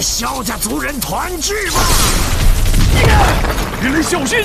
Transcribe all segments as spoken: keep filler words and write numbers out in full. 萧家族人团聚吧！人类小心！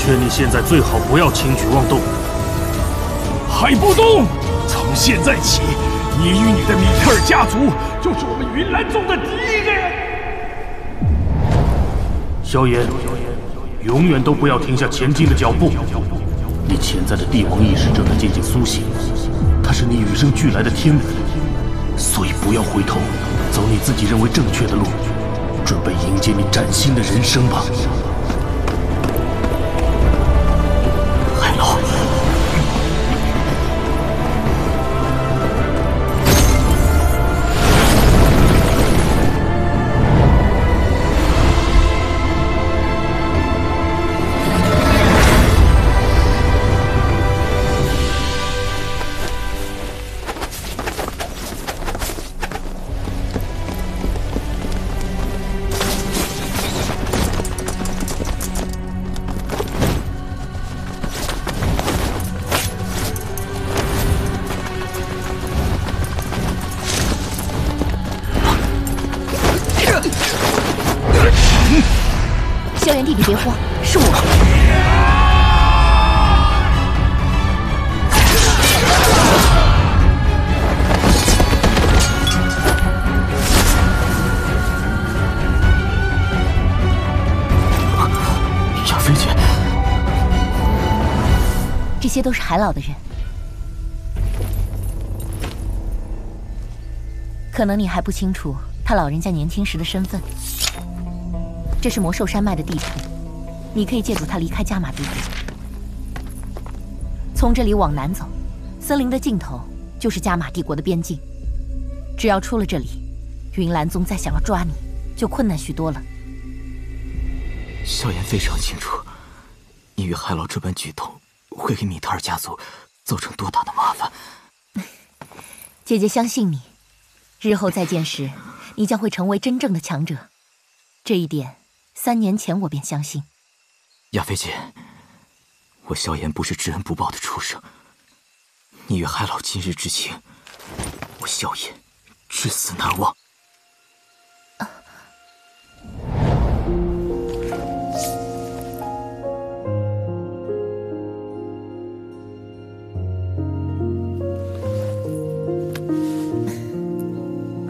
劝你现在最好不要轻举妄动。海不动，从现在起，你与你的米特尔家族就是我们云岚宗的敌人。萧炎，永远都不要停下前进的脚步。你潜在的帝王意识正在渐渐苏醒，是你与生俱来的天赋，所以不要回头，走你自己认为正确的路，准备迎接你崭新的人生吧。 萧炎弟弟，别慌，是我。 这些都是海老的人，可能你还不清楚他老人家年轻时的身份。这是魔兽山脉的地图，你可以借助它离开加玛帝国。从这里往南走，森林的尽头就是加玛帝国的边境。只要出了这里，云岚宗再想要抓你，就困难许多了。萧炎非常清楚，你与海老这般举动。 会给米特尔家族造成多大的麻烦？姐姐相信你，日后再见时，你将会成为真正的强者。这一点，三年前我便相信。亚菲姐，我萧炎不是知恩不报的畜生。你与海老今日之情，我萧炎至死难忘。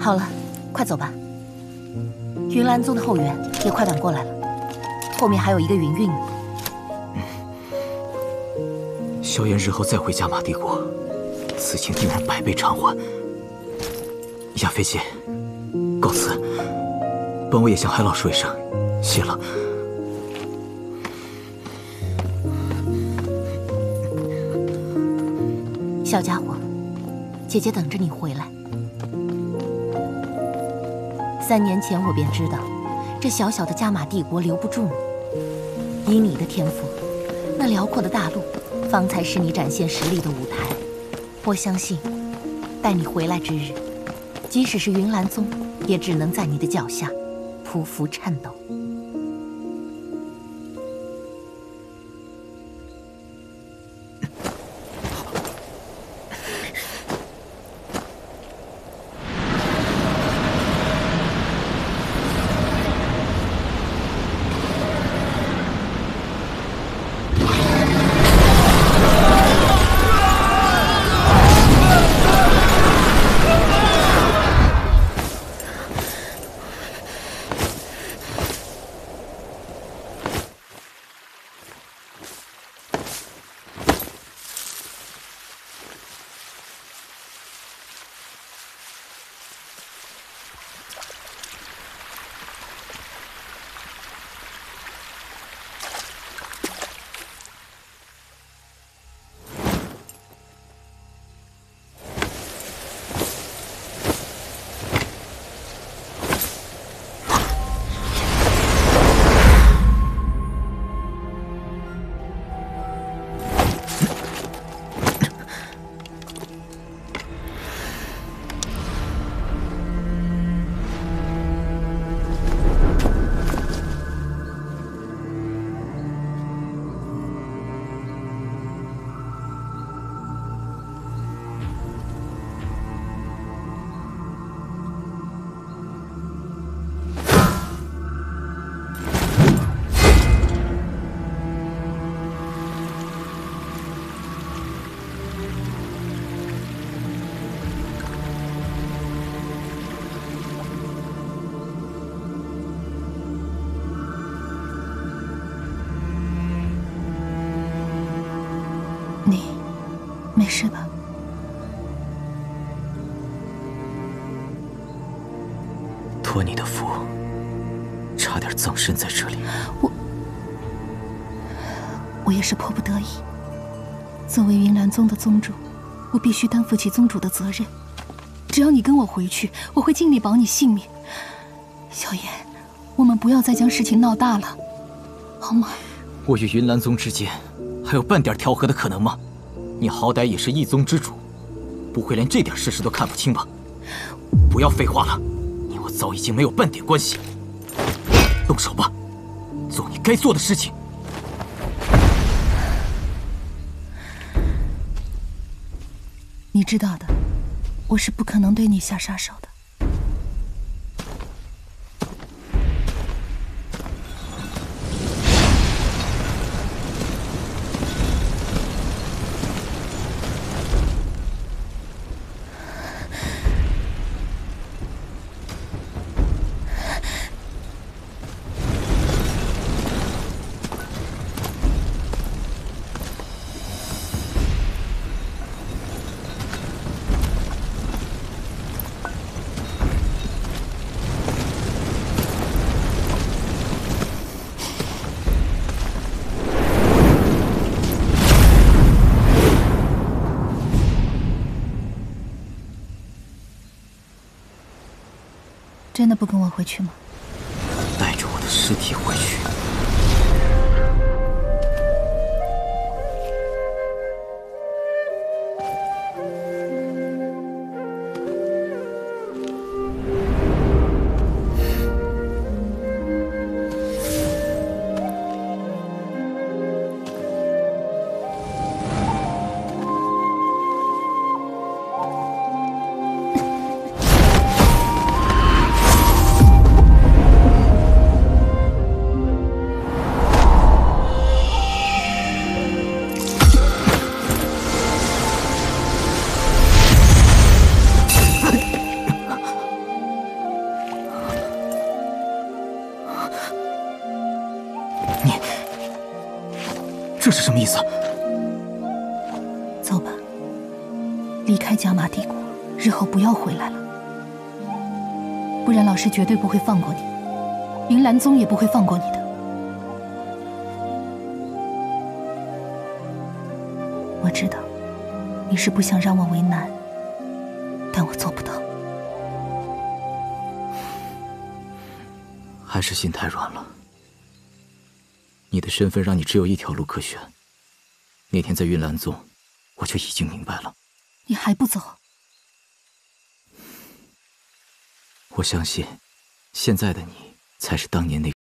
好了，快走吧。云岚宗的后援也快赶过来了，后面还有一个云韵呢。嗯，萧炎日后再回加玛帝国，此情定然百倍偿还。亚菲姐，告辞。帮我也向海老说一声，谢了。 小家伙，姐姐等着你回来。三年前我便知道，这小小的加玛帝国留不住你。以你的天赋，那辽阔的大陆，方才是你展现实力的舞台。我相信，待你回来之日，即使是云岚宗，也只能在你的脚下匍匐颤抖。托你的福，差点葬身在这里。我，我也是迫不得已。作为云岚宗的宗主，我必须担负起宗主的责任。只要你跟我回去，我会尽力保你性命。小妍，我们不要再将事情闹大了，好吗？我与云岚宗之间还有半点调和的可能吗？你好歹也是一宗之主，不会连这点事实都看不清吧？不要废话了，你我早已经没有半点关系。动手吧，做你该做的事情。你知道的，我是不可能对你下杀手的。 真的不跟我回去吗？带着我的尸体回去。这是什么意思？走吧，离开加玛帝国，日后不要回来了，不然老师绝对不会放过你，云岚宗也不会放过你的。我知道，你是不想让我为难，但我做不到。还是心太软了。 你的身份让你只有一条路可选。那天在云岚宗，我就已经明白了。你还不走？我相信，现在的你才是当年那个。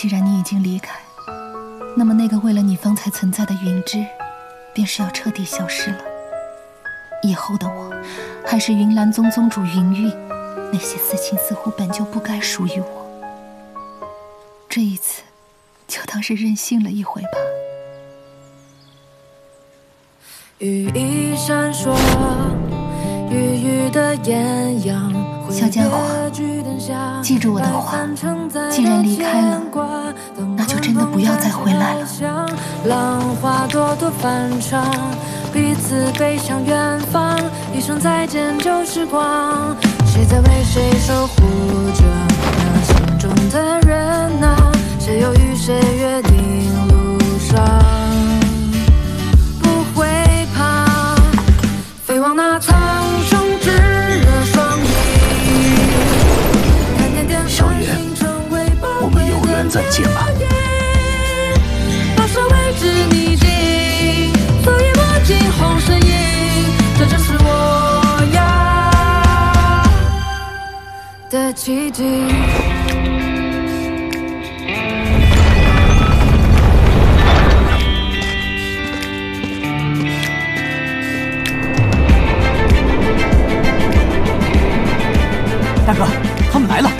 既然你已经离开，那么那个为了你方才存在的云芝，便是要彻底消失了。以后的我，还是云岚宗宗主云韵，那些私情似乎本就不该属于我。这一次，就当是任性了一回吧。羽翼闪烁，郁郁的艳阳。 小家伙，记住我的话，既然离开了，那就真的不要再回来了。浪花朵朵翻唱，彼此背向远方，一声再见旧时光。谁在为谁守护着那心中的人啊？谁又与谁约定路上不会怕，飞往那苍生之日双翼。 小云，我们有缘再见吧。大哥，他们来了。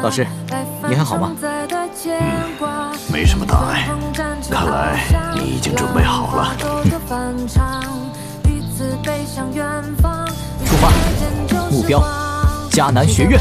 老师，你还好吗？嗯，没什么大碍。看来你已经准备好了。嗯、出发，目标迦南学院。